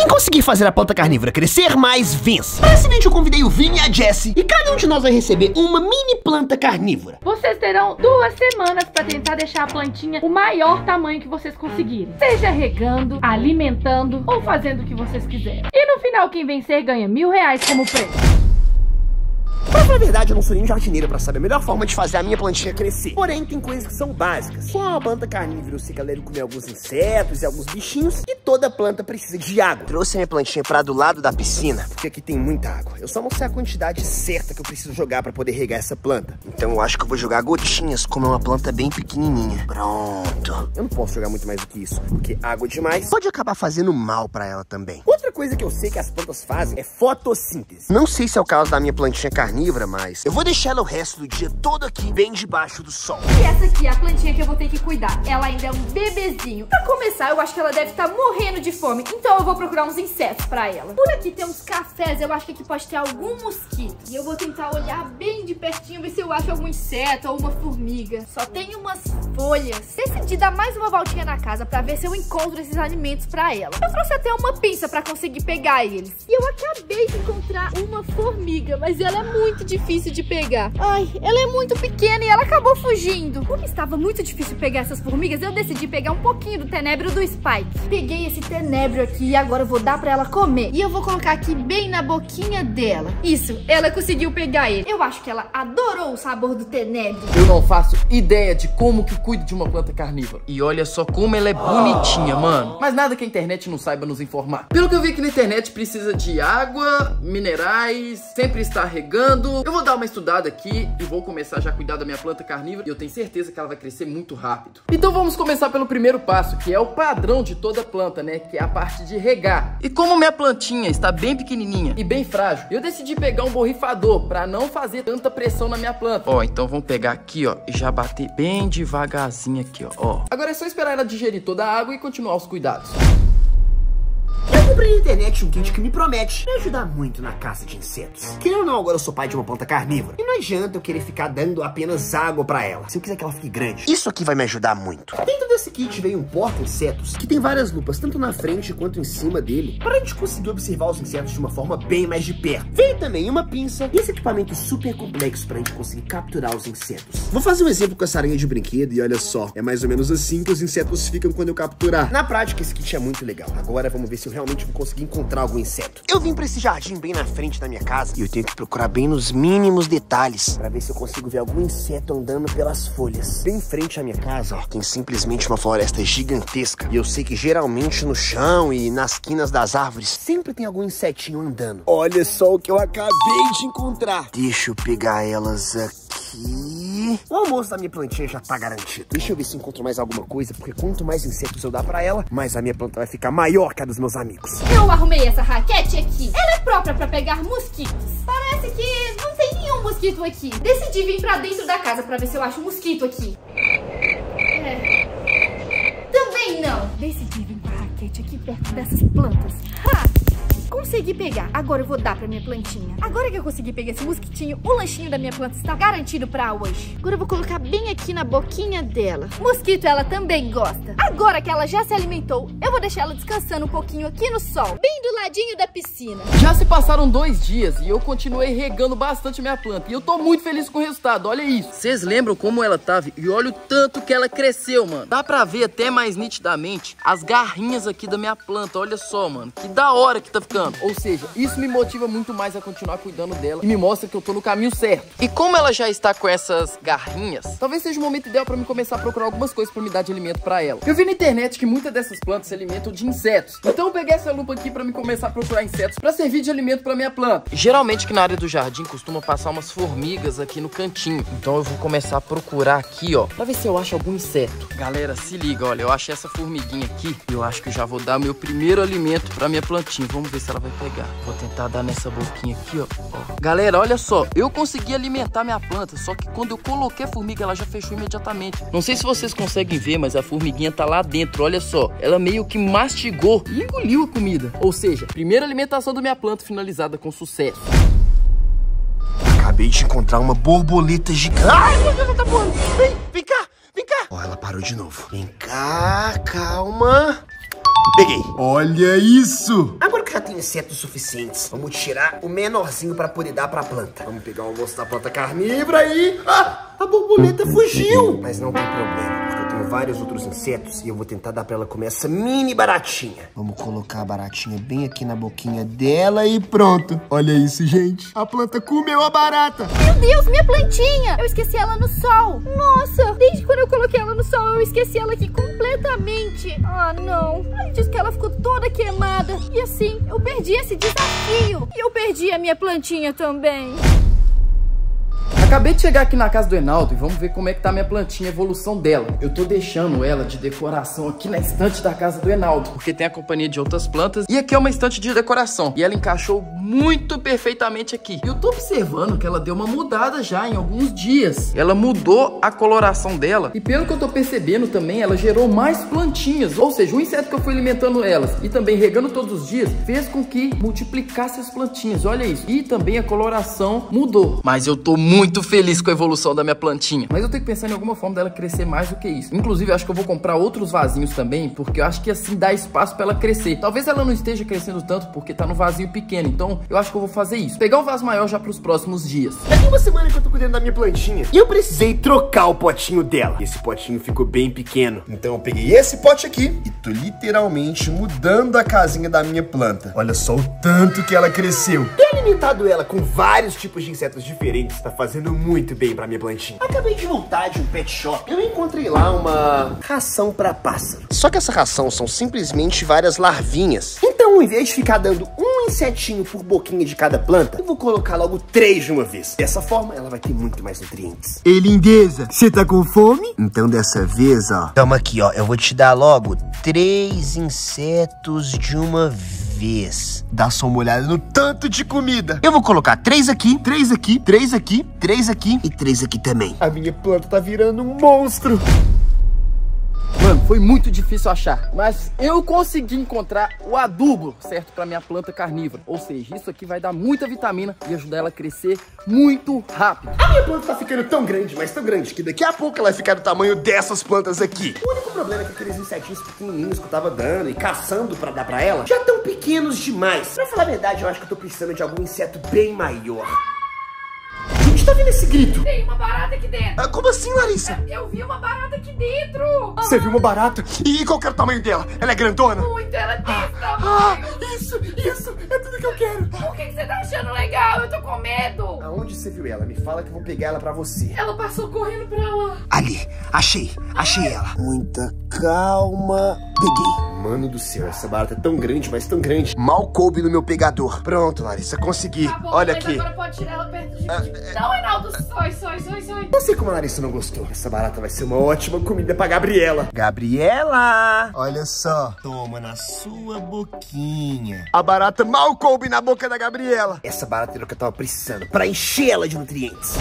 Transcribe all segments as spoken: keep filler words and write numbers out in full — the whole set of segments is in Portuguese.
Quem conseguir fazer a planta carnívora crescer mais, vence. Para esse vídeo eu convidei o Vini e a Jessie, e cada um de nós vai receber uma mini planta carnívora. Vocês terão duas semanas para tentar deixar a plantinha o maior tamanho que vocês conseguirem, seja regando, alimentando ou fazendo o que vocês quiserem. E no final quem vencer ganha mil reais como prêmio. Mas na verdade eu não sou nem jardineiro pra saber a melhor forma de fazer a minha plantinha crescer. Porém tem coisas que são básicas. Com a planta carnívora eu sei que ela deve comer alguns insetos e alguns bichinhos. E toda planta precisa de água. Trouxe a minha plantinha pra do lado da piscina, porque aqui tem muita água. Eu só não sei a quantidade certa que eu preciso jogar pra poder regar essa planta. Então eu acho que eu vou jogar gotinhas, como é uma planta bem pequenininha. Pronto. Eu não posso jogar muito mais do que isso, porque água demais pode acabar fazendo mal pra ela também. Outra coisa que eu sei que as plantas fazem é fotossíntese. Não sei se é o caso da minha plantinha carnívora, mas eu vou deixar ela o resto do dia todo aqui, bem debaixo do sol. E essa aqui é a plantinha que eu vou ter que cuidar. Ela ainda é um bebezinho. Pra começar, eu acho que ela deve estar morrendo de fome, então eu vou procurar uns insetos pra ela. Por aqui tem uns cafés, eu acho que aqui pode ter algum mosquito. E eu vou tentar olhar bem de pertinho, ver se eu acho algum inseto ou uma formiga. Só tem umas folhas. Decidi dar mais uma voltinha na casa pra ver se eu encontro esses alimentos pra ela. Eu trouxe até uma pinça pra conseguir pegar eles. E eu acabei de encontrar uma formiga, mas ela é muito... muito difícil de pegar. Ai, ela é muito pequena e ela acabou fugindo. Como estava muito difícil pegar essas formigas, eu decidi pegar um pouquinho do tenebrio do Spike. Peguei esse tenebrio aqui e agora eu vou dar pra ela comer. E eu vou colocar aqui bem na boquinha dela. Isso, ela conseguiu pegar ele. Eu acho que ela adorou o sabor do tenebrio. Eu não faço ideia de como que cuido de uma planta carnívora. E olha só como ela é bonitinha, mano. Mas nada que a internet não saiba nos informar. Pelo que eu vi aqui na internet, precisa de água, minerais, sempre estar regando. Eu vou dar uma estudada aqui e vou começar já a cuidar da minha planta carnívora. E eu tenho certeza que ela vai crescer muito rápido. Então vamos começar pelo primeiro passo, que é o padrão de toda planta, né? Que é a parte de regar. E como minha plantinha está bem pequenininha e bem frágil, eu decidi pegar um borrifador para não fazer tanta pressão na minha planta. Ó, então vamos pegar aqui, ó, e já bater bem devagarzinho aqui, ó, ó. Agora é só esperar ela digerir toda a água e continuar os cuidados. Eu comprei na internet um kit que me promete me ajudar muito na caça de insetos. Querendo ou não, agora eu sou pai de uma planta carnívora. E não adianta eu querer ficar dando apenas água pra ela. Se eu quiser que ela fique grande, isso aqui vai me ajudar muito. Dentro desse kit veio um porta-insetos, que tem várias lupas, tanto na frente quanto em cima dele, pra gente conseguir observar os insetos de uma forma bem mais de perto. Veio também uma pinça e esse equipamento super complexo pra gente conseguir capturar os insetos. Vou fazer um exemplo com essa aranha de brinquedo e olha só, é mais ou menos assim que os insetos ficam quando eu capturar. Na prática, esse kit é muito legal. Agora vamos ver se eu realmente vou conseguir encontrar algum inseto. Eu vim pra esse jardim bem na frente da minha casa e eu tenho que procurar bem nos mínimos detalhes pra ver se eu consigo ver algum inseto andando pelas folhas. Bem em frente à minha casa, ó, tem simplesmente uma floresta gigantesca e eu sei que geralmente no chão e nas quinas das árvores sempre tem algum insetinho andando. Olha só o que eu acabei de encontrar. Deixa eu pegar elas aqui. O almoço da minha plantinha já tá garantido. Deixa eu ver se encontro mais alguma coisa, porque quanto mais insetos eu dar pra ela, mais a minha planta vai ficar maior que a dos meus amigos. Eu arrumei essa raquete aqui. Ela é própria pra pegar mosquitos. Parece que não tem nenhum mosquito aqui. Decidi vir pra dentro da casa pra ver se eu acho um mosquito aqui. É. Também não. Decidi vir com a raquete aqui perto dessas plantas. Ha! Consegui pegar. Agora eu vou dar pra minha plantinha. Agora que eu consegui pegar esse mosquitinho, o lanchinho da minha planta está garantido pra hoje. Agora eu vou colocar bem aqui na boquinha dela. Mosquito ela também gosta. Agora que ela já se alimentou, eu vou deixar ela descansando um pouquinho aqui no sol, bem do ladinho da piscina. Já se passaram dois dias e eu continuei regando bastante minha planta. E eu tô muito feliz com o resultado, olha isso. Vocês lembram como ela tava? E olha o tanto que ela cresceu, mano. Dá pra ver até mais nitidamente as garrinhas aqui da minha planta. Olha só, mano, que da hora que tá ficando. Ou seja, isso me motiva muito mais a continuar cuidando dela e me mostra que eu tô no caminho certo. E como ela já está com essas garrinhas, talvez seja o momento ideal pra mim começar a procurar algumas coisas pra me dar de alimento pra ela. Eu vi na internet que muitas dessas plantas se alimentam de insetos. Então eu peguei essa lupa aqui pra me começar a procurar insetos pra servir de alimento pra minha planta. Geralmente que na área do jardim costuma passar umas formigas aqui no cantinho. Então eu vou começar a procurar aqui, ó, pra ver se eu acho algum inseto. Galera, se liga, olha, eu achei essa formiguinha aqui e eu acho que eu já vou dar meu primeiro alimento pra minha plantinha. Vamos ver se ela vai pegar. Vou tentar dar nessa boquinha aqui, ó. ó. Galera, olha só. Eu consegui alimentar minha planta, só que quando eu coloquei a formiga, ela já fechou imediatamente. Não sei se vocês conseguem ver, mas a formiguinha tá lá dentro, olha só. Ela meio que mastigou e engoliu a comida. Ou seja, primeira alimentação da minha planta finalizada com sucesso. Acabei de encontrar uma borboleta gigante. Ai, meu Deus, ela tá voando. Vem, vem cá, vem cá. Ó, ela parou de novo. Vem cá, calma. Peguei. Olha isso. Agora que já tem insetos suficientes, vamos tirar o menorzinho pra poder dar pra planta. Vamos pegar o almoço da planta carnívora e... Ah, a borboleta fugiu. Mas não tem problema, porque eu tenho vários outros insetos e eu vou tentar dar pra ela comer essa mini baratinha. Vamos colocar a baratinha bem aqui na boquinha dela e pronto. Olha isso, gente. A planta comeu a barata. Meu Deus, minha plantinha. Eu esqueci ela no sol. Nossa, desde quando eu coloquei ela no sol, eu esqueci ela aqui completamente. Ah, não. Ai, diz que ela ficou toda queimada. E assim, eu perdi esse desafio. E eu perdi a minha plantinha também. Acabei de chegar aqui na casa do Enaldo e vamos ver como é que tá minha plantinha, a evolução dela. Eu tô deixando ela de decoração aqui na estante da casa do Enaldo, porque tem a companhia de outras plantas. E aqui é uma estante de decoração. E ela encaixou muito perfeitamente aqui. Eu tô observando que ela deu uma mudada já em alguns dias. Ela mudou a coloração dela. E pelo que eu tô percebendo também, ela gerou mais plantinhas. Ou seja, o inseto que eu fui alimentando elas e também regando todos os dias, fez com que multiplicasse as plantinhas. Olha isso. E também a coloração mudou. Mas eu tô muito feliz com a evolução da minha plantinha. Mas eu tenho que pensar em alguma forma dela crescer mais do que isso. Inclusive, eu acho que eu vou comprar outros vasinhos também, porque eu acho que assim dá espaço pra ela crescer. Talvez ela não esteja crescendo tanto porque tá no vasinho pequeno. Então, eu acho que eu vou fazer isso. Pegar um vaso maior já pros próximos dias. Já tem uma semana que eu tô cuidando da minha plantinha e eu precisei trocar o potinho dela. Esse potinho ficou bem pequeno. Então, eu peguei esse pote aqui e tô literalmente mudando a casinha da minha planta. Olha só o tanto que ela cresceu. Ter alimentado ela com vários tipos de insetos diferentes tá fazendo muito bem pra minha plantinha. Acabei de voltar de um pet shop. Eu encontrei lá uma ração pra pássaro. Só que essa ração são simplesmente várias larvinhas. Então, em vez de ficar dando um insetinho por boquinha de cada planta, eu vou colocar logo três de uma vez. Dessa forma, ela vai ter muito mais nutrientes. Ei, lindeza, você tá com fome? Então, dessa vez, ó, toma aqui, ó. Eu vou te dar logo três insetos de uma vez. Dá só uma olhada no tanto de comida. Eu vou colocar três aqui, três aqui, três aqui, três aqui e três aqui também. A minha planta tá virando um monstro. Mano, foi muito difícil achar, mas eu consegui encontrar o adubo certo para minha planta carnívora. Ou seja, isso aqui vai dar muita vitamina e ajudar ela a crescer muito rápido. A minha planta tá ficando tão grande, mas tão grande, que daqui a pouco ela vai ficar do tamanho dessas plantas aqui. O único problema é que aqueles insetinhos pequenininhos que eu tava dando e caçando para dar para ela já estão pequenos demais. Pra falar a verdade, eu acho que eu tô precisando de algum inseto bem maior. Tá vendo esse grito? Tem uma barata aqui dentro. Ah, como assim, Larissa? Eu, eu vi uma barata aqui dentro. Você viu uma barata? E qual que era o tamanho dela? Ela é grandona? Muito, ela é desse tamanho. Ah, isso, isso, é tudo que eu quero. Por que, que você tá achando legal? Eu tô com medo. Aonde você viu ela? Me fala que eu vou pegar ela pra você. Ela passou correndo pra lá. Ali, achei, achei Ai. ela. Muita calma. Peguei. Mano do céu, essa barata é tão grande, mas tão grande. Mal coube no meu pegador. Pronto, Larissa, consegui. Tá bom, olha aqui. Agora pode tirar ela perto de mim. Ah, é... Não, Enaldo, sai, sai, sai, sai. Não sei como a Larissa não gostou. Essa barata vai ser uma ótima comida pra Gabriela. Gabriela! Olha só. Toma na sua boquinha. A barata mal coube na boca da Gabriela. Essa barata era o que eu tava precisando pra encher ela de nutrientes.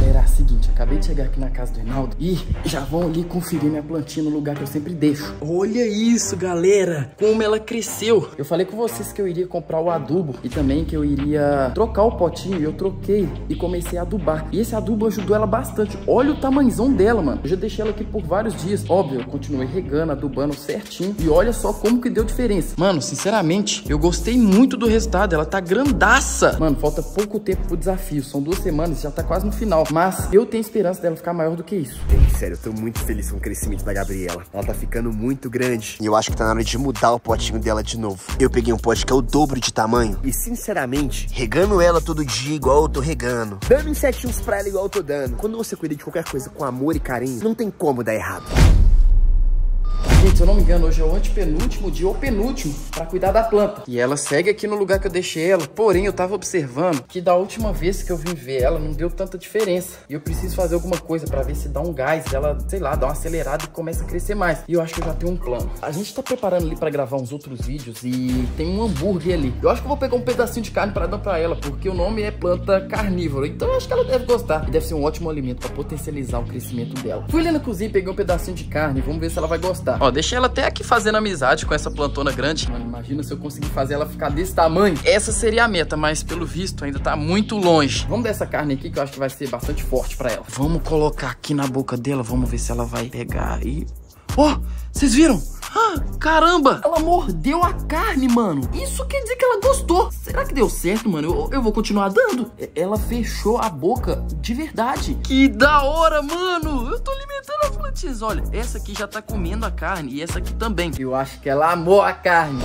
Galera, é o seguinte, acabei de chegar aqui na casa do Enaldo e já vão ali conferir minha plantinha no lugar que eu sempre deixo. Olha isso, galera, como ela cresceu. Eu falei com vocês que eu iria comprar o adubo e também que eu iria trocar o potinho. Eu troquei e comecei a adubar. E esse adubo ajudou ela bastante. Olha o tamanzão dela, mano. Eu já deixei ela aqui por vários dias. Óbvio, eu continuei regando, adubando certinho. E olha só como que deu diferença. Mano, sinceramente, eu gostei muito do resultado. Ela tá grandaça. Mano, falta pouco tempo pro desafio. São duas semanas, já tá quase no final. Mas eu tenho esperança dela ficar maior do que isso. Sério, eu tô muito feliz com o crescimento da Gabriela. Ela tá ficando muito grande. E eu acho que tá na hora de mudar o potinho dela de novo. Eu peguei um pote que é o dobro de tamanho. E sinceramente, regando ela todo dia igual eu tô regando, dando insetinhos pra ela igual eu tô dando. Quando você cuida de qualquer coisa com amor e carinho, não tem como dar errado. Gente, se eu não me engano, hoje é o antepenúltimo dia ou penúltimo pra cuidar da planta. E ela segue aqui no lugar que eu deixei ela. Porém, eu tava observando que da última vez que eu vim ver ela, não deu tanta diferença. E eu preciso fazer alguma coisa pra ver se dá um gás, ela, sei lá, dá uma acelerada e começa a crescer mais. E eu acho que eu já tenho um plano. A gente tá preparando ali pra gravar uns outros vídeos e tem um hambúrguer ali. Eu acho que eu vou pegar um pedacinho de carne pra dar pra ela, porque o nome é planta carnívora. Então eu acho que ela deve gostar. E deve ser um ótimo alimento pra potencializar o crescimento dela. Fui ali na cozinha e peguei um pedacinho de carne. Vamos ver se ela vai gostar. Ó, deixei ela até aqui fazendo amizade com essa plantona grande. Mano, imagina se eu conseguir fazer ela ficar desse tamanho. Essa seria a meta, mas pelo visto ainda tá muito longe. Vamos dar essa carne aqui que eu acho que vai ser bastante forte pra ela. Vamos colocar aqui na boca dela, vamos ver se ela vai pegar aí. Ó, oh, vocês viram? Ah, caramba! Ela mordeu a carne, mano. Isso quer dizer que ela gostou. Será que deu certo, mano? Eu, eu vou continuar dando. Ela fechou a boca de verdade. Que da hora, mano. Eu tô alimentando as plantinhas. Olha, essa aqui já tá comendo a carne e essa aqui também. Eu acho que ela amou a carne.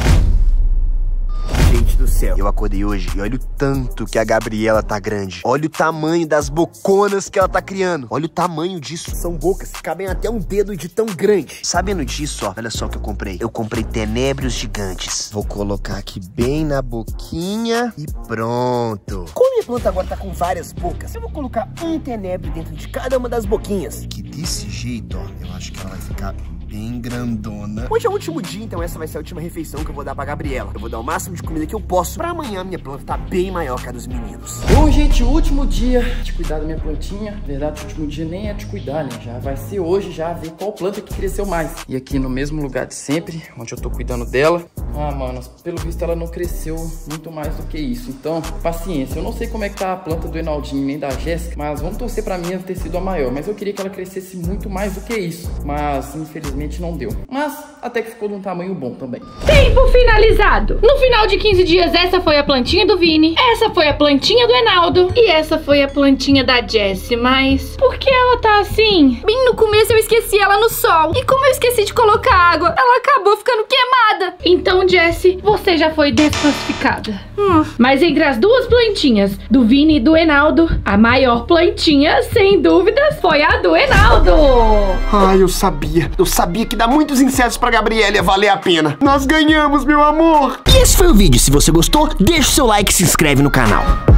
Gente do céu, eu acordei hoje e olha o tanto que a Gabriela tá grande. Olha o tamanho das boconas que ela tá criando. Olha o tamanho disso. São bocas que cabem até um dedo de tão grande. Sabendo disso, ó, olha só o que eu comprei. Eu comprei tenebrios gigantes. Vou colocar aqui bem na boquinha e pronto. Como minha planta agora tá com várias bocas, eu vou colocar um tenebrio dentro de cada uma das boquinhas. Que desse jeito, ó, eu acho que ela vai ficar... bem grandona. Hoje é o último dia, então essa vai ser a última refeição que eu vou dar pra Gabriela. Eu vou dar o máximo de comida que eu posso pra amanhã minha planta tá bem maior que a dos meninos. Bom, gente, último dia de cuidar da minha plantinha. Na verdade, o último dia nem é de cuidar, né? Já vai ser hoje, já ver qual planta que cresceu mais. E aqui no mesmo lugar de sempre, onde eu tô cuidando dela. Ah, mano, pelo visto ela não cresceu muito mais do que isso. Então, paciência. Eu não sei como é que tá a planta do Enaldinho nem da Jéssica, mas vamos torcer pra minha ter sido a maior. Mas eu queria que ela crescesse muito mais do que isso. Mas, infelizmente, não deu, mas até que ficou de um tamanho bom também. Tempo finalizado. No final de quinze dias, essa foi a plantinha do Vini, essa foi a plantinha do Enaldo e essa foi a plantinha da Jessie. Mas por que ela tá assim? Bem no começo eu esqueci ela no sol e como eu esqueci de colocar água, ela acabou ficando queimada. Então, Jessie, você já foi desclassificada. Hum. Mas entre as duas plantinhas, do Vini e do Enaldo, a maior plantinha, sem dúvidas, foi a do Enaldo. Ai, eu sabia, eu sabia que dá muitos insetos pra Gabriela, valer a pena. Nós ganhamos, meu amor. E esse foi o vídeo. Se você gostou, deixa o seu like e se inscreve no canal.